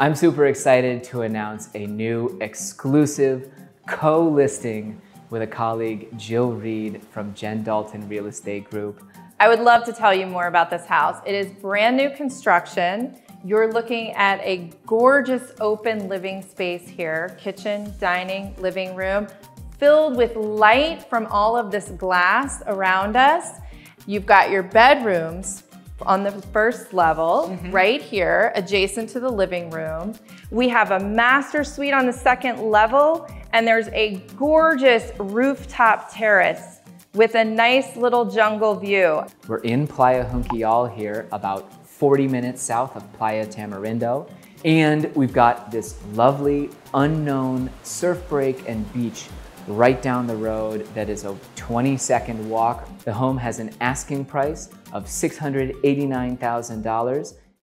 I'm super excited to announce a new exclusive co-listing with a colleague, Jill Reed from Jen Dalton Real Estate Group. I would love to tell you more about this house. It is brand new construction. You're looking at a gorgeous open living space here, kitchen, dining, living room, filled with light from all of this glass around us. You've got your bedrooms on the first level, right here, adjacent to the living room. We have a master suite on the second level, and there's a gorgeous rooftop terrace with a nice little jungle view. We're in Playa Junquillal here, about 40 minutes south of Playa Tamarindo. And we've got this lovely, unknown surf break and beach right down the road that is a 20-second walk. The home has an asking price of $689,000